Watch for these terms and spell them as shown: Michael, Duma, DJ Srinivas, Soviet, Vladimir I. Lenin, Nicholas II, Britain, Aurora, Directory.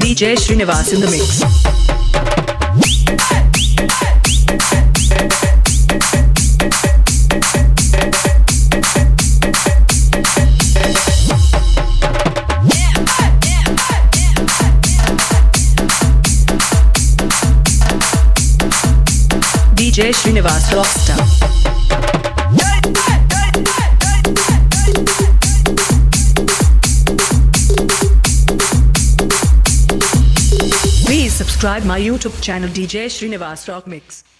DJ Srinivas in the mix. DJ Srinivas Rockstar. Please subscribe my YouTube channel DJ Srinivas Rock Mix.